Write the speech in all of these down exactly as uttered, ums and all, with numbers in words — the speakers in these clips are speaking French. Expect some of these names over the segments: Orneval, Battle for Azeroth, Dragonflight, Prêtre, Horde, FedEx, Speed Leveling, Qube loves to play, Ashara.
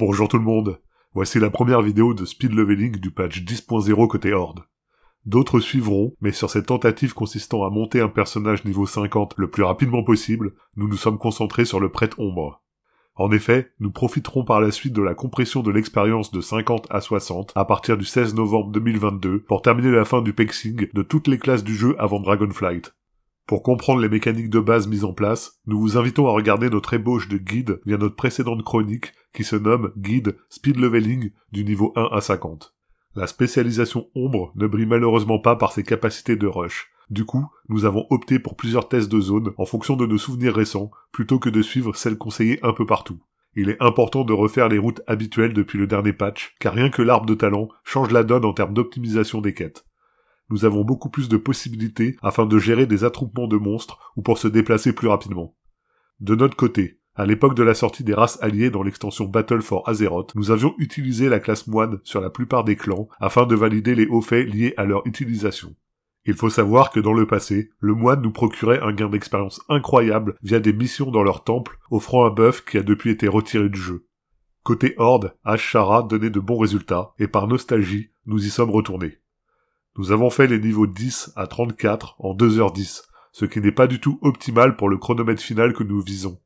Bonjour tout le monde, voici la première vidéo de speed leveling du patch dix point zéro côté Horde. D'autres suivront, mais sur cette tentative consistant à monter un personnage niveau cinquante le plus rapidement possible, nous nous sommes concentrés sur le prêtre ombre. En effet, nous profiterons par la suite de la compression de l'expérience de cinquante à soixante à partir du seize novembre deux mille vingt-deux pour terminer la fin du pexing de toutes les classes du jeu avant Dragonflight. Pour comprendre les mécaniques de base mises en place, nous vous invitons à regarder notre ébauche de guide via notre précédente chronique qui se nomme Guide Speed Leveling du niveau un à cinquante. La spécialisation ombre ne brille malheureusement pas par ses capacités de rush. Du coup, nous avons opté pour plusieurs tests de zone en fonction de nos souvenirs récents plutôt que de suivre celles conseillées un peu partout. Il est important de refaire les routes habituelles depuis le dernier patch, car rien que l'arbre de talent change la donne en termes d'optimisation des quêtes. Nous avons beaucoup plus de possibilités afin de gérer des attroupements de monstres ou pour se déplacer plus rapidement. De notre côté, à l'époque de la sortie des races alliées dans l'extension Battle for Azeroth, nous avions utilisé la classe moine sur la plupart des clans afin de valider les hauts faits liés à leur utilisation. Il faut savoir que dans le passé, le moine nous procurait un gain d'expérience incroyable via des missions dans leur temple, offrant un buff qui a depuis été retiré du jeu. Côté Horde, Ashara donnait de bons résultats, et par nostalgie, nous y sommes retournés. Nous avons fait les niveaux dix à trente-quatre en deux heures dix, ce qui n'est pas du tout optimal pour le chronomètre final que nous visons.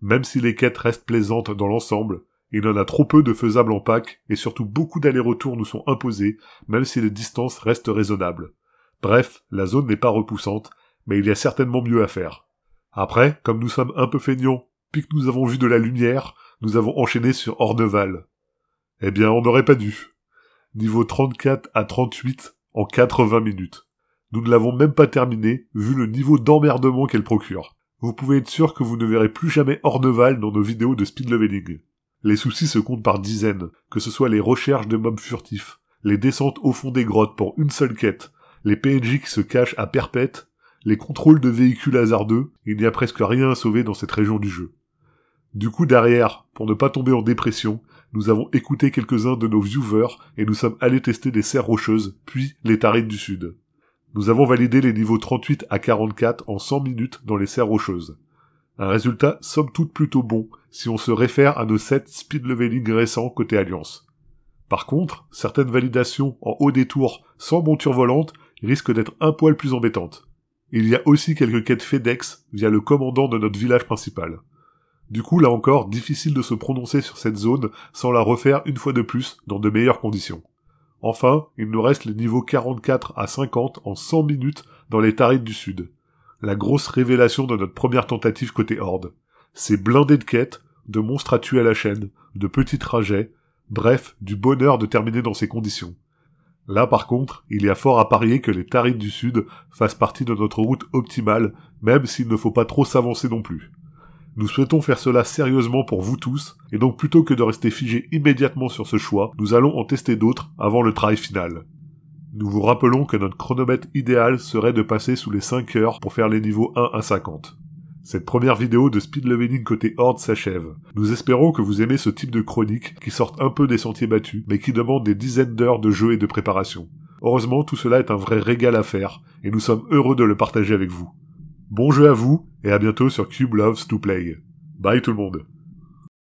Même si les quêtes restent plaisantes dans l'ensemble, il y en a trop peu de faisables en pack, et surtout beaucoup d'allers-retours nous sont imposés, même si les distances restent raisonnables. Bref, la zone n'est pas repoussante, mais il y a certainement mieux à faire. Après, comme nous sommes un peu feignants, puis que nous avons vu de la lumière, nous avons enchaîné sur Orneval. Eh bien, on n'aurait pas dû. Niveau trente-quatre à trente-huit, en quatre-vingts minutes. Nous ne l'avons même pas terminé, vu le niveau d'emmerdement qu'elle procure. Vous pouvez être sûr que vous ne verrez plus jamais Orneval dans nos vidéos de speed leveling. Les soucis se comptent par dizaines, que ce soit les recherches de mobs furtifs, les descentes au fond des grottes pour une seule quête, les P N J qui se cachent à perpète, les contrôles de véhicules hasardeux, il n'y a presque rien à sauver dans cette région du jeu. Du coup derrière, pour ne pas tomber en dépression, nous avons écouté quelques-uns de nos viewers et nous sommes allés tester les serres rocheuses, puis les tarines du sud. Nous avons validé les niveaux trente-huit à quarante-quatre en cent minutes dans les serres rocheuses. Un résultat somme toute plutôt bon si on se réfère à nos sept speed leveling récents côté Alliance. Par contre, certaines validations en haut des tours sans monture volante risquent d'être un poil plus embêtantes. Il y a aussi quelques quêtes FedEx via le commandant de notre village principal. Du coup, là encore, difficile de se prononcer sur cette zone sans la refaire une fois de plus dans de meilleures conditions. Enfin, il nous reste les niveaux quarante-quatre à cinquante en cent minutes dans les tarines du sud. La grosse révélation de notre première tentative côté Horde. C'est blindé de quêtes, de monstres à tuer à la chaîne, de petits trajets, bref, du bonheur de terminer dans ces conditions. Là par contre, il y a fort à parier que les tarines du sud fassent partie de notre route optimale, même s'il ne faut pas trop s'avancer non plus. Nous souhaitons faire cela sérieusement pour vous tous, et donc plutôt que de rester figés immédiatement sur ce choix, nous allons en tester d'autres avant le travail final. Nous vous rappelons que notre chronomètre idéal serait de passer sous les cinq heures pour faire les niveaux un à cinquante. Cette première vidéo de speed leveling côté Horde s'achève. Nous espérons que vous aimez ce type de chronique qui sort un peu des sentiers battus, mais qui demande des dizaines d'heures de jeu et de préparation. Heureusement, tout cela est un vrai régal à faire, et nous sommes heureux de le partager avec vous. Bon jeu à vous, et à bientôt sur Qube loves to play. Bye tout le monde.